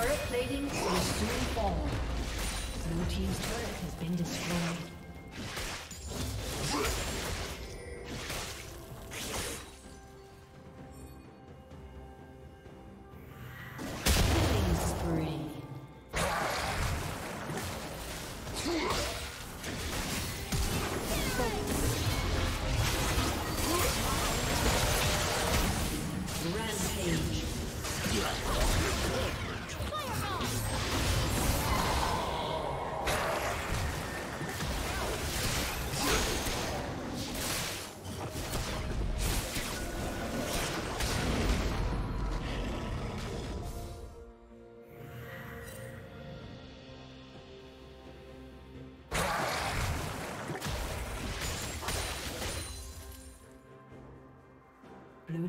Turret plating will soon fall. Blue team's turret has been destroyed. Blue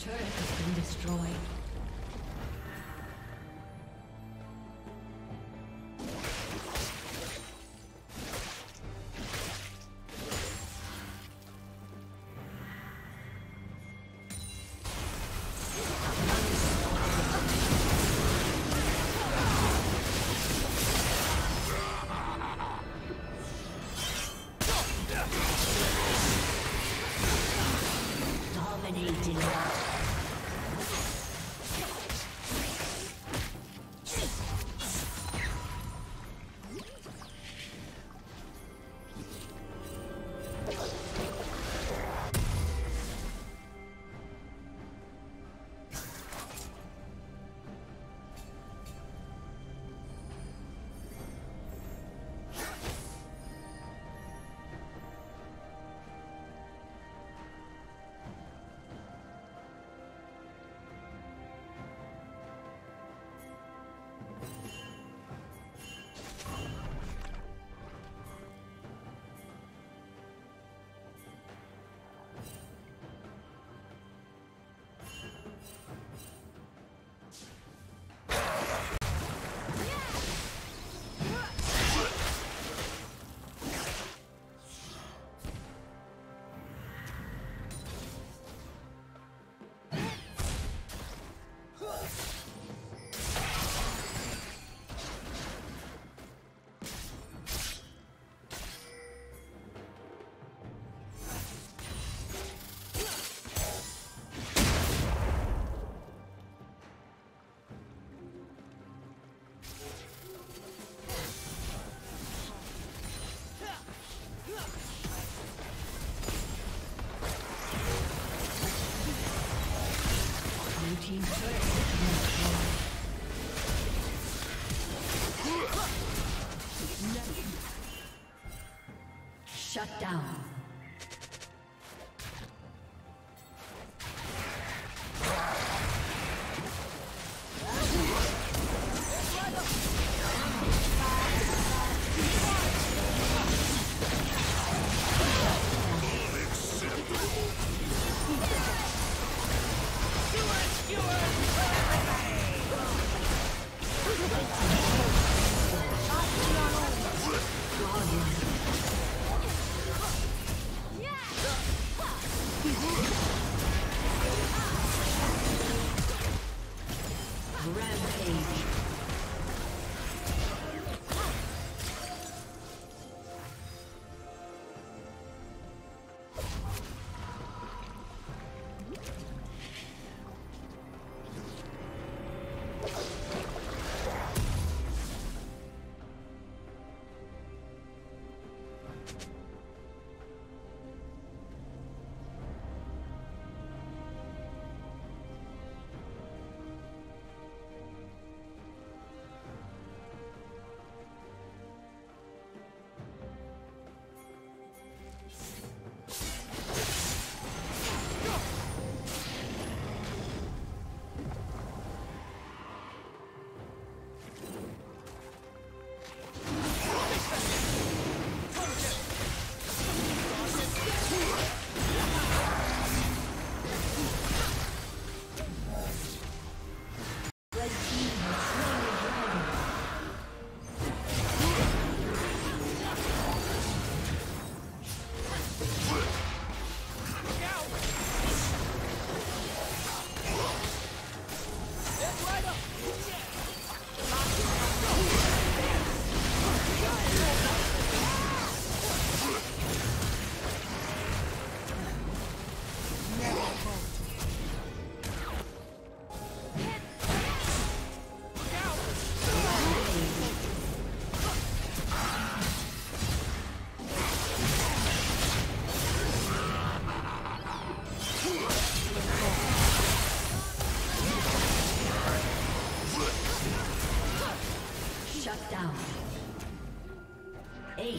Turret has been destroyed. Shut down.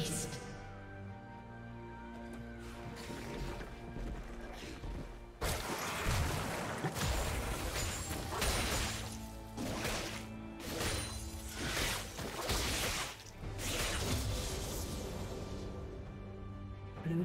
east. Blue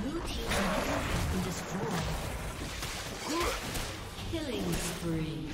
Blue team's turret has been destroyed. Killing spree.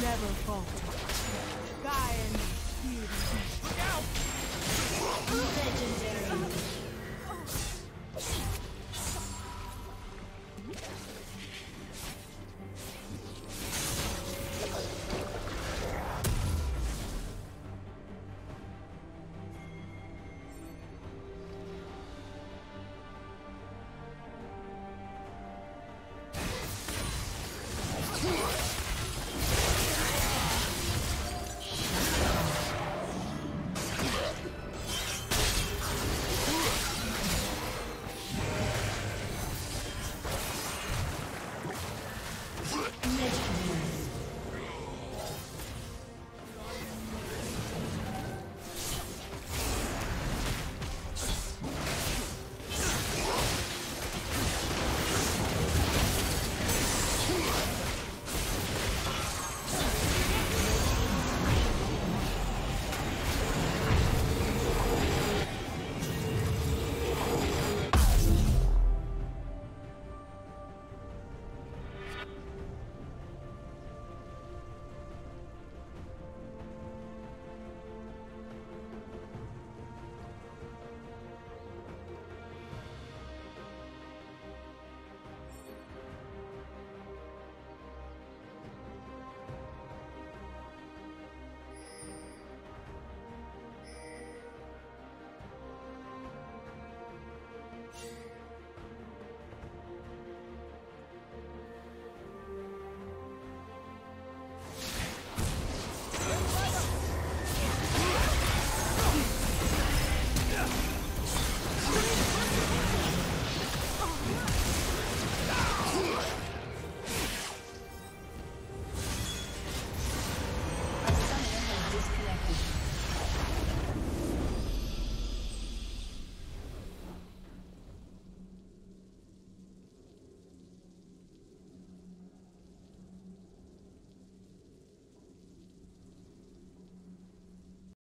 Never fall. Die in beauty. Look out! Legendary.